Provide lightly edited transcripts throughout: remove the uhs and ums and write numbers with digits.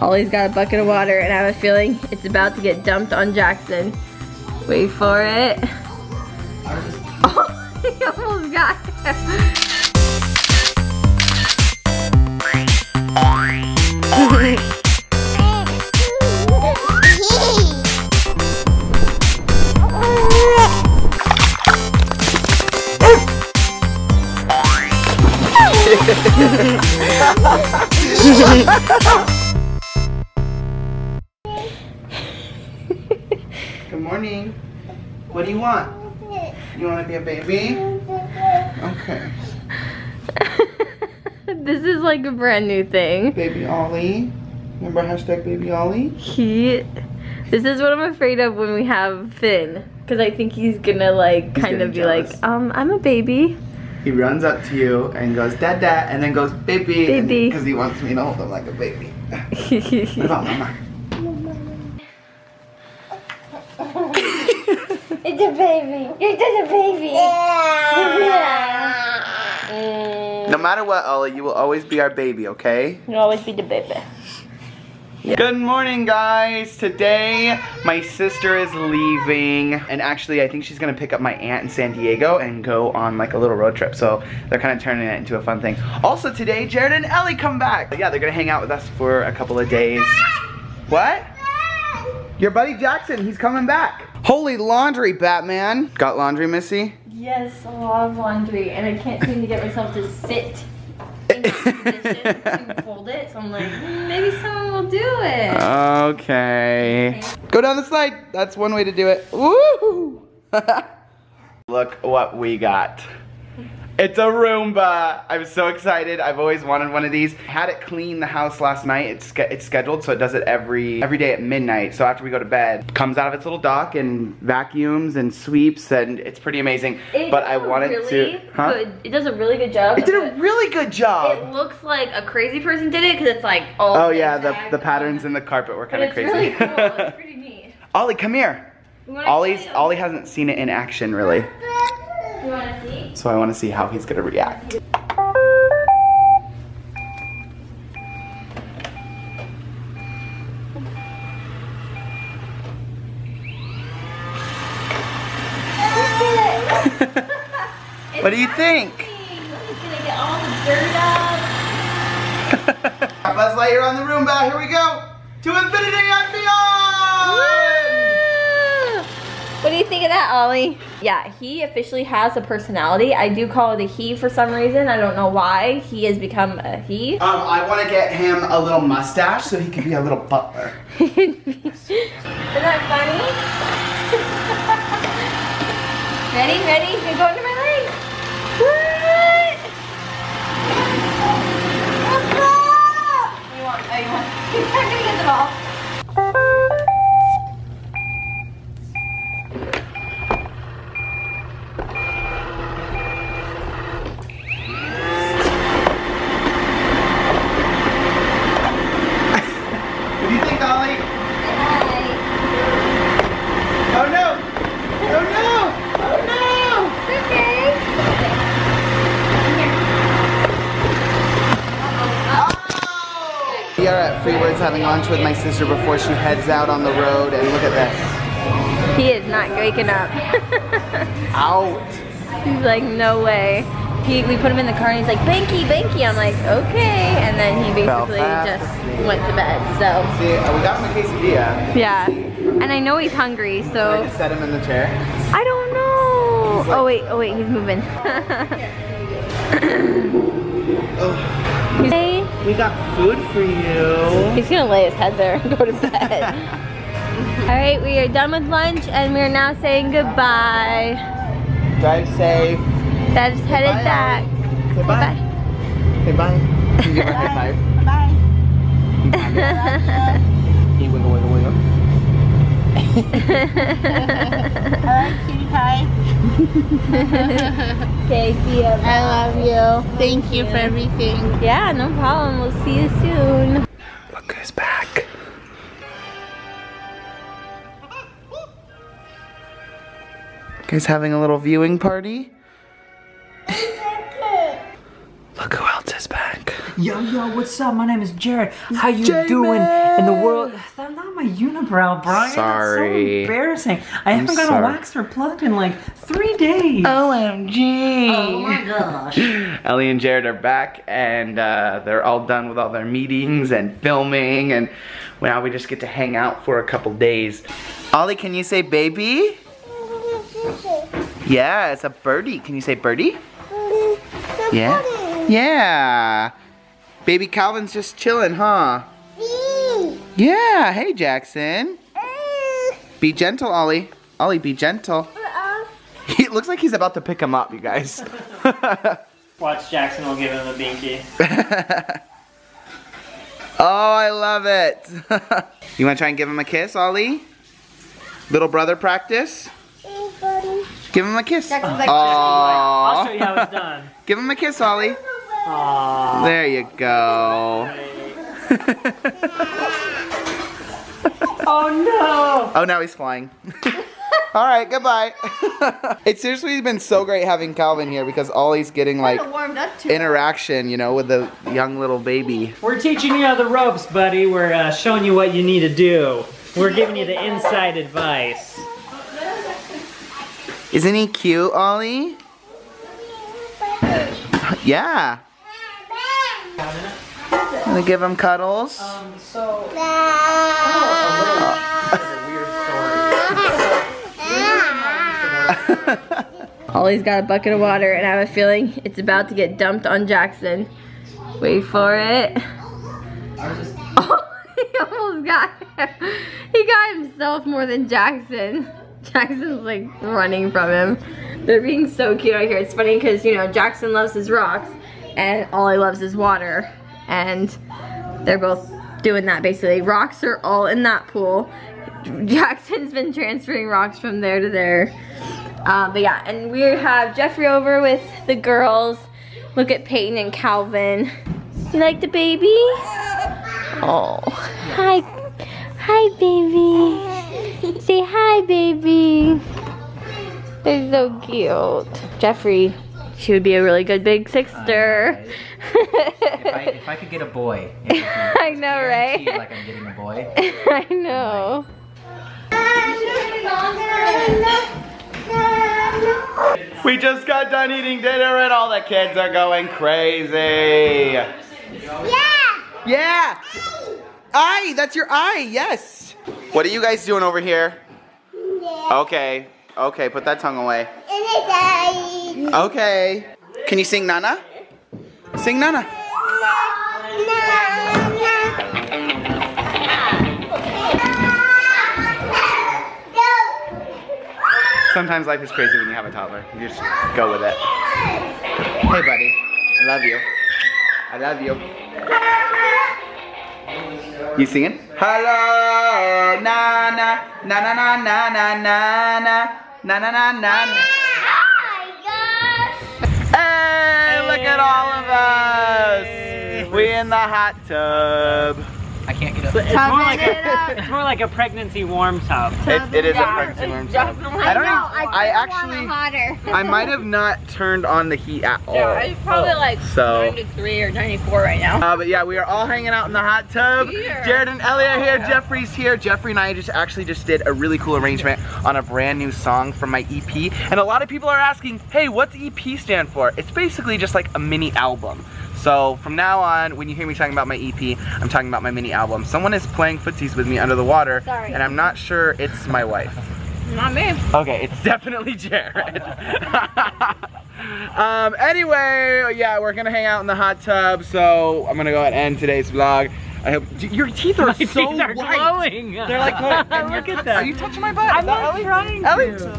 Ollie's got a bucket of water and I have a feeling it's about to get dumped on Jackson. Wait for it. Oh, he almost got him. Good morning. What do you want? You want to be a baby? Okay. This is like a brand new thing. Baby Ollie. Remember hashtag baby Ollie? This is what I'm afraid of when we have Finn. Because I think he's going to like kind of be jealous. Like, I'm a baby. He runs up to you and goes, dada, and then goes, baby. Baby. Because he wants me to hold him like a baby. What about mama? It's a baby. It's just a baby. Yeah. No matter what, Ollie, you will always be our baby, okay? You'll always be the baby. Yeah. Good morning, guys. Today, my sister is leaving. And actually, I think she's going to pick up my aunt in San Diego and go on like a little road trip. So they're kind of turning it into a fun thing. Also today, Jared and Ellie come back. But yeah, they're going to hang out with us for a couple of days. What? Your buddy Jackson, he's coming back. Holy laundry, Batman. Got laundry, Missy? Yes, a lot of laundry. And I can't seem to get myself to sit. To fold it, so I'm like, maybe someone will do it. Okay. Go down the slide. That's one way to do it. Woo! Look what we got. It's a Roomba. I'm so excited. I've always wanted one of these. Had it clean the house last night. It's scheduled, so it does it every day at midnight. So after we go to bed, comes out of its little dock and vacuums and sweeps, and it's pretty amazing. It does a really good job. It did a really good job. It looks like a crazy person did it because it's like all. Oh yeah, the patterns in the carpet were kind of crazy. Really cool. It's pretty neat. Ollie, come here. Ollie hasn't seen it in action really. You wanna see? So I want to see how he's gonna react. What do you think? He's gonna get all the dirt up. Buzz Lightyear on the Roomba. Here we go to infinity and beyond. Woo! What do you think of that, Ollie? Yeah, he officially has a personality. I do call it a he for some reason. I don't know why. He has become a he. I want to get him a little mustache so he can be a little butler. Isn't that funny? Ready, ready? You're going to my leg. What? What's up? You want, oh, you want. You're not going to get the ball. Having lunch with my sister before she heads out on the road, and look at this. He is not waking up. Out. He's like, no way. We put him in the car and he's like, Banky, Banky. I'm like, okay. And then he basically just went to bed, so. See, we got him a quesadilla. Yeah. And I know he's hungry, so. Can I just set him in the chair? I don't know. Like, oh wait, he's moving. He's we got food for you. He's gonna lay his head there and go to bed. All right, we are done with lunch and we are now saying goodbye. Drive safe. Dad's headed back. Say bye. Say bye. Say bye. Can you give her a high five? Bye. Hey, wiggle, wiggle, wiggle. All right, cutie pie. Okay, see you. I love you. Thank you for everything. Yeah, no problem. We'll see you soon. Look who's back. Guys having a little viewing party? Look who else is back. Yo, yo, what's up? My name is Jared. How you doing in the world? I'm not my unibrow, Bryan. Sorry. That's so embarrassing. I haven't got a waxer plugged in like 3 days. OMG. Oh my gosh. Ellie and Jared are back, and they're all done with all their meetings and filming, and now we just get to hang out for a couple days. Ollie, can you say baby? Yeah, it's a birdie. Can you say birdie? Yeah. Yeah. Baby Calvin's just chilling, huh? Yeah. Hey, Jackson. Be gentle, Ollie. Ollie, be gentle. It looks like he's about to pick him up, you guys. Watch, Jackson will give him a binky. Oh, I love it. You want to try and give him a kiss, Ollie? Little brother practice? Give him a kiss. I'll show you how it's done. Give him a kiss, Ollie. Aww. There you go. Oh, no. Oh, now he's flying. All right, goodbye. It's seriously been so great having Calvin here because Ollie's getting like interaction, you know, with the young little baby. We're teaching you the ropes, buddy. We're showing you what you need to do. We're giving you the inside advice. Isn't he cute, Ollie? Yeah. Wanna give him cuddles? Ollie's got a bucket of water, and I have a feeling it's about to get dumped on Jackson. Wait for it. Oh, he almost got him. He got himself more than Jackson. Jackson's like running from him. They're being so cute out here. It's funny because, you know, Jackson loves his rocks and Ollie loves his water. And they're both doing that basically. Rocks are all in that pool. Jackson's been transferring rocks from there to there. But yeah, and we have Jeffrey over with the girls. Look at Peyton and Calvin. You like the baby? Oh. Hi. Hi, baby. Say hi, baby. They're so cute. Jeffrey, she would be a really good big sister. If I could get a boy. I know, right? Like I'm getting a boy. I know. We just got done eating dinner and all the kids are going crazy. Yeah. Yeah. Eye, that's your eye, yes. What are you guys doing over here? Yeah. Okay. Okay, put that tongue away. Okay. Can you sing Nana? Sing Nana. Sometimes life is crazy when you have a toddler. You just go with it. Hey, buddy. I love you. I love you. You singing? Hello, Nana, Nana, Nana, Nana, Nana, Nana, Nana, Nana. Oh my gosh! Hey, look at all of us. We in the hot tub. I can't get up. It's more like a pregnancy warm tub. It is a pregnancy warm tub. I actually I might have not turned on the heat at all. Yeah, it's probably like 93 or 94 right now. But yeah, we are all hanging out in the hot tub. Jared and Ellie are here. Jeffrey's here. Jeffrey and I just did a really cool arrangement on a brand new song from my EP. And a lot of people are asking, hey, what's EP stand for? It's basically just like a mini album. So from now on, when you hear me talking about my EP, I'm talking about my mini album. Someone is playing footsies with me under the water, and I'm not sure it's my wife. Not me. Okay, it's definitely Jared. Anyway, yeah, we're gonna hang out in the hot tub, so I'm gonna go ahead and end today's vlog. I hope your teeth are so white. Glowing. They're like, look at that. Are you touching my butt? I'm not trying to.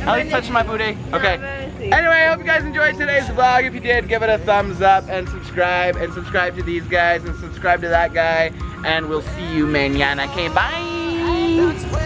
Ellie's touching my booty. Okay. Anyway, I hope you guys enjoyed today's vlog. If you did, give it a thumbs up and subscribe to these guys and subscribe to that guy. And we'll see you mañana. Okay, bye.